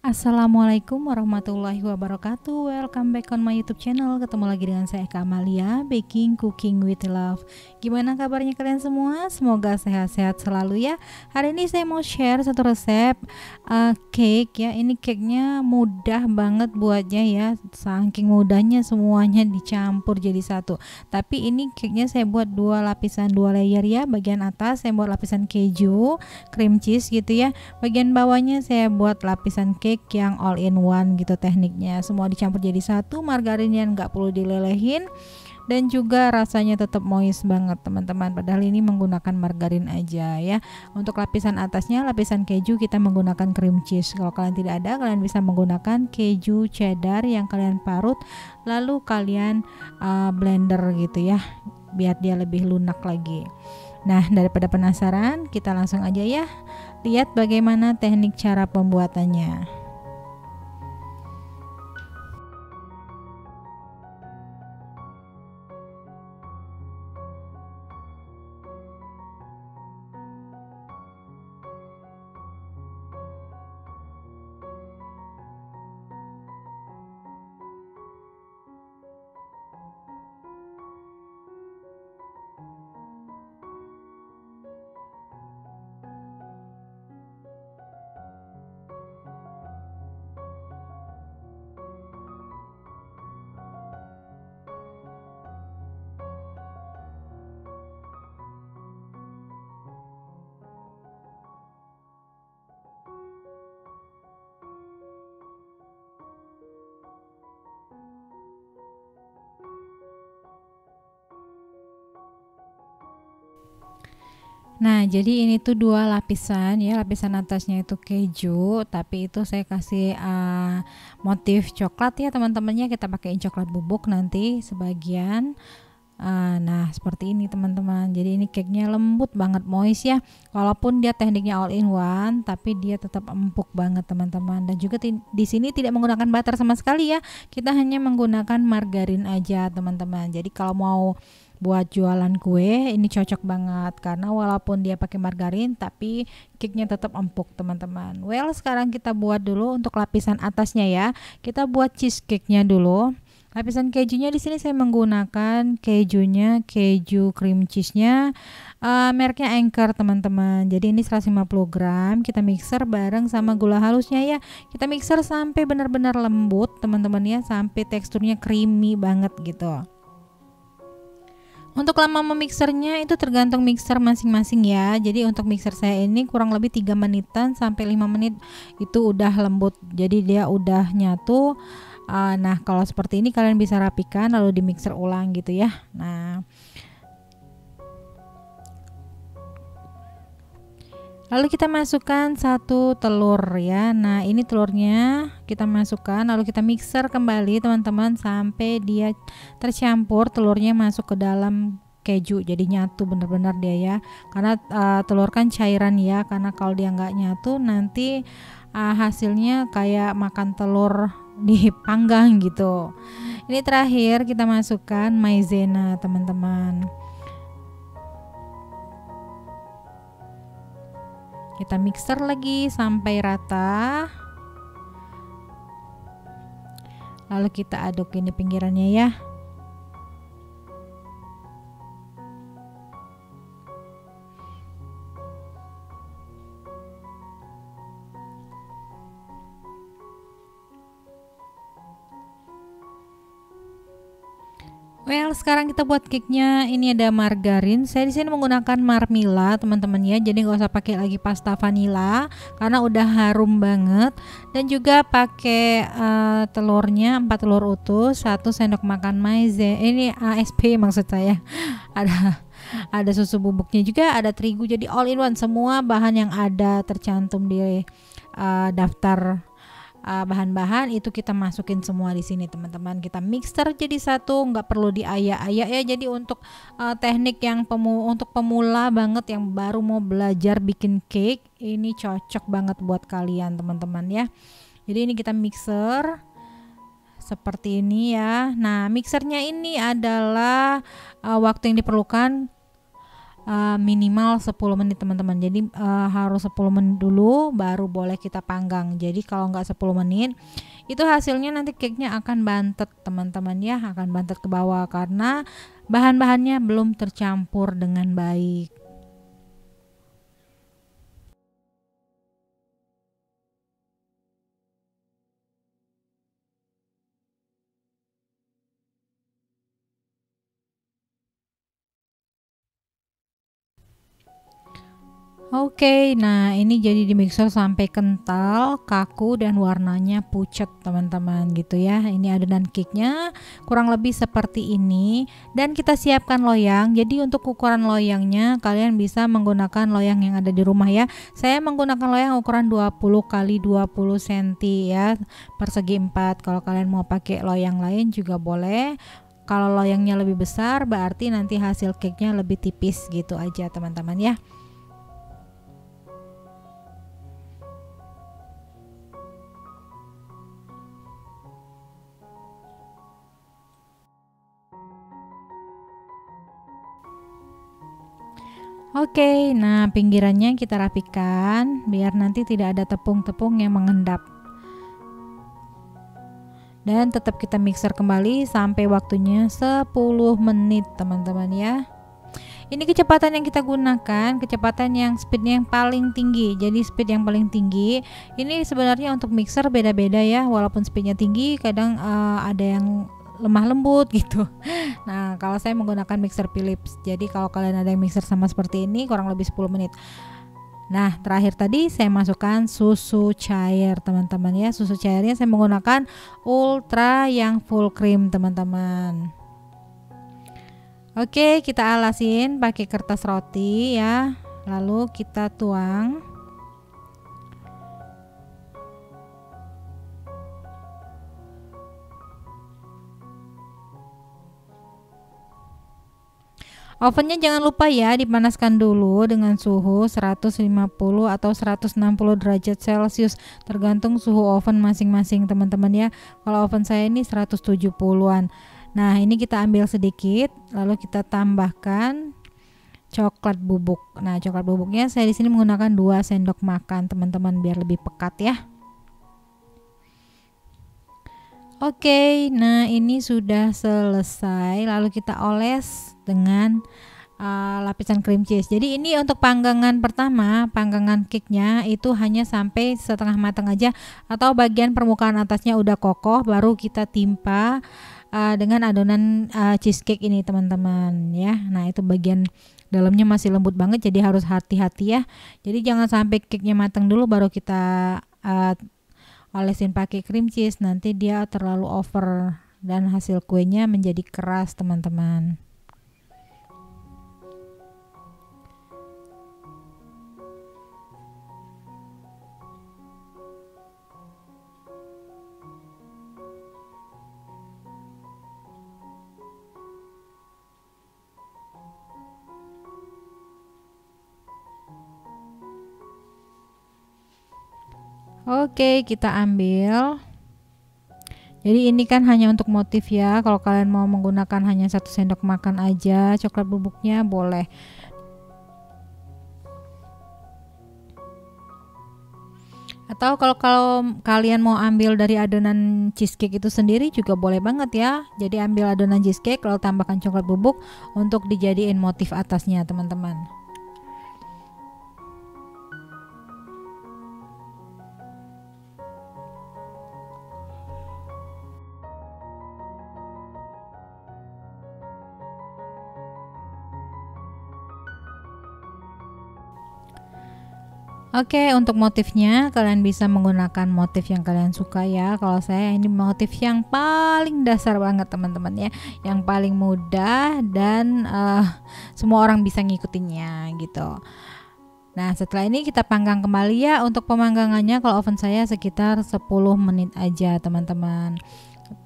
Assalamualaikum warahmatullahi wabarakatuh. Welcome back on my YouTube channel. Ketemu lagi dengan saya Eka Amalia, Baking Cooking with Love. Gimana kabarnya kalian semua? Semoga sehat-sehat selalu ya. Hari ini saya mau share satu resep cake ya. Ini cake-nya mudah banget buatnya ya. Saking mudahnya semuanya dicampur jadi satu. Tapi ini cake-nya saya buat dua layer ya. Bagian atas saya buat lapisan keju, cream cheese gitu ya. Bagian bawahnya saya buat lapisan cake yang all in one gitu tekniknya, semua dicampur jadi satu, margarinnya nggak perlu dilelehin dan juga rasanya tetap moist banget teman-teman, padahal ini menggunakan margarin aja ya. Untuk lapisan atasnya, lapisan keju kita menggunakan cream cheese. Kalau kalian tidak ada, kalian bisa menggunakan keju cheddar yang kalian parut lalu kalian blender gitu ya biar dia lebih lunak lagi. Nah, daripada penasaran, kita langsung aja ya lihat bagaimana teknik cara pembuatannya. Nah, jadi ini tuh dua lapisan ya, lapisan atasnya itu keju, tapi itu saya kasih motif coklat ya teman-temannya, kita pakai coklat bubuk nanti sebagian. Nah seperti ini teman-teman, jadi ini cake-nya lembut banget, moist ya, walaupun dia tekniknya all in one tapi dia tetap empuk banget teman-teman. Dan juga di sini tidak menggunakan butter sama sekali ya, kita hanya menggunakan margarin aja teman-teman. Jadi kalau mau buat jualan kue ini cocok banget karena walaupun dia pakai margarin tapi cake-nya tetap empuk teman-teman. Well, sekarang kita buat dulu untuk lapisan atasnya ya, kita buat cheesecake-nya dulu. Lapisan kejunya di sini saya menggunakan kejunya, keju cream cheese-nya, mereknya Anchor teman-teman. Jadi ini 150 gram, kita mixer bareng sama gula halusnya ya. Kita mixer sampai benar-benar lembut teman-teman ya, sampai teksturnya creamy banget gitu. Untuk lama memixernya itu tergantung mixer masing-masing ya. Jadi untuk mixer saya ini kurang lebih 3 menitan sampai 5 menit itu udah lembut. Jadi dia udah nyatu. Nah, kalau seperti ini kalian bisa rapikan lalu dimixer ulang gitu ya. Nah, lalu kita masukkan satu telur ya. Nah, ini telurnya kita masukkan lalu kita mixer kembali teman-teman sampai dia tercampur, telurnya masuk ke dalam keju, jadi nyatu benar-benar dia ya. Karena telur kan cairan ya, karena kalau dia nggak nyatu nanti hasilnya kayak makan telur dipanggang gitu. Ini terakhir kita masukkan maizena teman-teman. Kita mixer lagi sampai rata. Lalu kita aduk ini pinggirannya ya. Well, sekarang kita buat cake-nya. Ini ada margarin. Saya di sini menggunakan Marmilla, teman-teman ya. Jadi nggak usah pakai lagi pasta vanilla karena udah harum banget. Dan juga pakai telurnya 4 telur utuh, 1 sendok makan maizena. Ini ASP maksud saya. Ada susu bubuknya juga, ada terigu. Jadi all in one, semua bahan yang ada tercantum di daftar bahan-bahan itu kita masukin semua di sini teman-teman. Kita mixer jadi satu, nggak perlu diayak-ayak ya. Jadi untuk teknik yang pemula banget yang baru mau belajar bikin cake, ini cocok banget buat kalian teman-teman ya. Jadi ini kita mixer seperti ini ya. Nah, mixernya ini adalah waktu yang diperlukan minimal 10 menit teman-teman. Jadi harus 10 menit dulu baru boleh kita panggang. Jadi kalau nggak 10 menit itu hasilnya nanti cake-nya akan bantet teman-teman ya, akan bantet ke bawah karena bahan-bahannya belum tercampur dengan baik. Oke, nah ini jadi di mixer sampai kental, kaku dan warnanya pucat teman-teman gitu ya. Ini adonan cake-nya kurang lebih seperti ini dan kita siapkan loyang. Jadi untuk ukuran loyangnya kalian bisa menggunakan loyang yang ada di rumah ya. Saya menggunakan loyang ukuran 20 x 20 cm ya, persegi 4. Kalau kalian mau pakai loyang lain juga boleh. Kalau loyangnya lebih besar berarti nanti hasil cake-nya lebih tipis gitu aja teman-teman ya. Oke, nah pinggirannya kita rapikan biar nanti tidak ada tepung-tepung yang mengendap. Dan tetap kita mixer kembali sampai waktunya 10 menit teman-teman ya. Ini kecepatan yang kita gunakan, kecepatan yang speednya yang paling tinggi. Jadi speed yang paling tinggi ini sebenarnya untuk mixer beda-beda ya. Walaupun speednya tinggi kadang ada yang lemah lembut gitu. Nah kalau saya menggunakan mixer Philips, jadi kalau kalian ada yang mixer sama seperti ini kurang lebih 10 menit. Nah terakhir tadi saya masukkan susu cair teman-teman ya. Susu cairnya saya menggunakan ultra yang full cream teman-teman. Oke, kita alasin pakai kertas roti ya, lalu kita tuang. Ovennya jangan lupa ya dipanaskan dulu dengan suhu 150 atau 160 derajat Celcius tergantung suhu oven masing-masing teman-teman ya. Kalau oven saya ini 170-an. Nah ini kita ambil sedikit lalu kita tambahkan coklat bubuk. Nah coklat bubuknya saya di sini menggunakan 2 sendok makan teman-teman biar lebih pekat ya. Oke, nah ini sudah selesai. Lalu kita oles dengan lapisan cream cheese. Jadi ini untuk panggangan pertama, panggangan cake-nya itu hanya sampai setengah matang aja atau bagian permukaan atasnya udah kokoh baru kita timpa dengan adonan cheesecake ini teman-teman ya. Nah itu bagian dalamnya masih lembut banget jadi harus hati-hati ya. Jadi jangan sampai cake-nya matang dulu baru kita olesin pakai cream cheese, nanti dia terlalu over dan hasil kuenya menjadi keras teman-teman. Oke, kita ambil. Jadi ini kan hanya untuk motif ya. Kalau kalian mau menggunakan hanya 1 sendok makan aja coklat bubuknya boleh. Atau kalau kalian mau ambil dari adonan cheesecake itu sendiri juga boleh banget ya. Jadi ambil adonan cheesecake lalu tambahkan coklat bubuk untuk dijadiin motif atasnya teman-teman. Oke, untuk motifnya kalian bisa menggunakan motif yang kalian suka ya. Kalau saya ini motif yang paling dasar banget teman-teman ya, yang paling mudah dan semua orang bisa ngikutinnya gitu. Nah setelah ini kita panggang kembali ya. Untuk pemanggangannya kalau oven saya sekitar 10 menit aja teman-teman.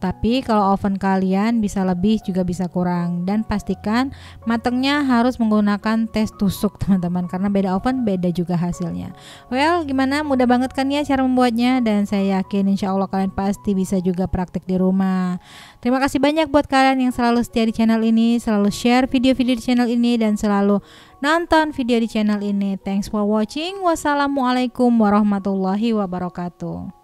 Tapi kalau oven kalian bisa lebih juga bisa kurang, dan pastikan matangnya harus menggunakan tes tusuk teman-teman, karena beda oven beda juga hasilnya. Well, gimana, mudah banget kan ya cara membuatnya, dan saya yakin insya Allah kalian pasti bisa juga praktik di rumah. Terima kasih banyak buat kalian yang selalu setia di channel ini, selalu share video-video di channel ini, dan selalu nonton video di channel ini. Thanks for watching. Wassalamualaikum warahmatullahi wabarakatuh.